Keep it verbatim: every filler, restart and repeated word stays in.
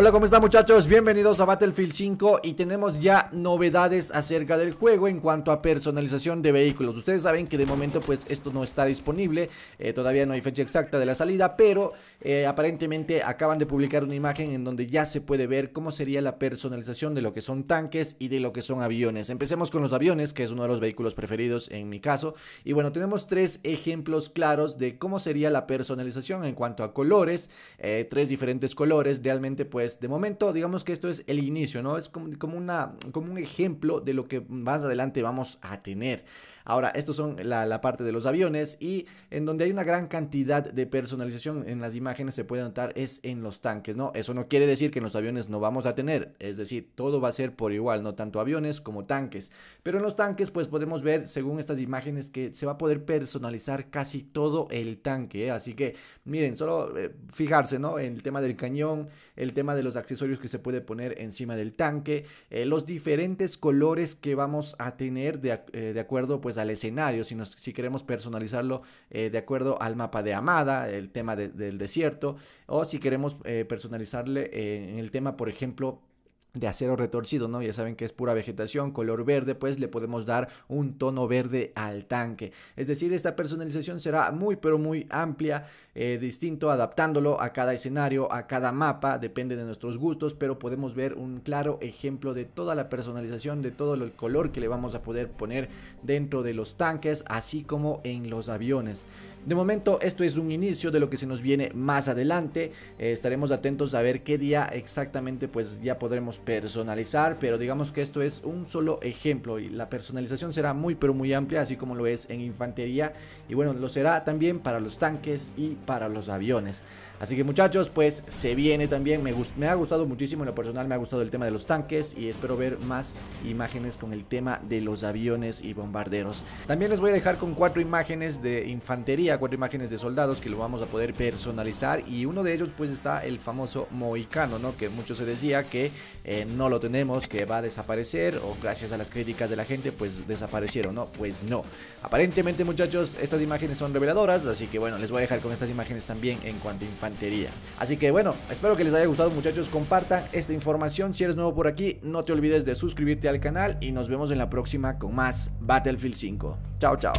Hola, ¿cómo están, muchachos? Bienvenidos a Battlefield cinco y tenemos ya novedades acerca del juego en cuanto a personalización de vehículos. Ustedes saben que de momento pues esto no está disponible, eh, todavía no hay fecha exacta de la salida, pero eh, aparentemente acaban de publicar una imagen en donde ya se puede ver cómo sería la personalización de lo que son tanques y de lo que son aviones. Empecemos con los aviones, que es uno de los vehículos preferidos en mi caso. Y bueno, tenemos tres ejemplos claros de cómo sería la personalización en cuanto a colores, eh, tres diferentes colores. Realmente pues Pues de momento digamos que esto es el inicio, ¿no? Es como, como, una, como un ejemplo de lo que más adelante vamos a tener. Ahora, estos son la, la parte de los aviones, y en donde hay una gran cantidad de personalización en las imágenes se puede notar es en los tanques, ¿no? Eso no quiere decir que en los aviones no vamos a tener, es decir, todo va a ser por igual, no tanto aviones como tanques. Pero en los tanques pues podemos ver, según estas imágenes, que se va a poder personalizar casi todo el tanque, ¿eh? Así que miren, solo eh, fijarse, ¿no? En el tema del cañón, el tema de los accesorios que se puede poner encima del tanque, eh, los diferentes colores que vamos a tener de, eh, de acuerdo pues al escenario, si, nos, si queremos personalizarlo eh, de acuerdo al mapa de Amada, el tema de, del desierto, o si queremos eh, personalizarle eh, en el tema, por ejemplo, de acero retorcido, ¿no? Ya saben que es pura vegetación, color verde, pues le podemos dar un tono verde al tanque. Es decir, esta personalización será muy pero muy amplia, eh, distinto, adaptándolo a cada escenario, a cada mapa, depende de nuestros gustos, pero podemos ver un claro ejemplo de toda la personalización, de todo el color que le vamos a poder poner dentro de los tanques, así como en los aviones. De momento esto es un inicio de lo que se nos viene más adelante. eh, estaremos atentos a ver qué día exactamente pues ya podremos personalizar, pero digamos que esto es un solo ejemplo y la personalización será muy pero muy amplia, así como lo es en infantería, y bueno, lo será también para los tanques y para los aviones. Así que, muchachos, pues se viene también, me, me ha gustado muchísimo, en lo personal me ha gustado el tema de los tanques y espero ver más imágenes con el tema de los aviones y bombarderos. También les voy a dejar con cuatro imágenes de infantería, cuatro imágenes de soldados que lo vamos a poder personalizar, y uno de ellos pues está el famoso mohicano, ¿no? Que mucho se decía que eh, no lo tenemos, que va a desaparecer, o gracias a las críticas de la gente pues desaparecieron, ¿no? Pues no, aparentemente, muchachos, estas imágenes son reveladoras, así que bueno, les voy a dejar con estas imágenes también en cuanto a infantería. Así que bueno, espero que les haya gustado, muchachos, compartan esta información. Si eres nuevo por aquí, no te olvides de suscribirte al canal y nos vemos en la próxima con más Battlefield cinco. Chao, chao.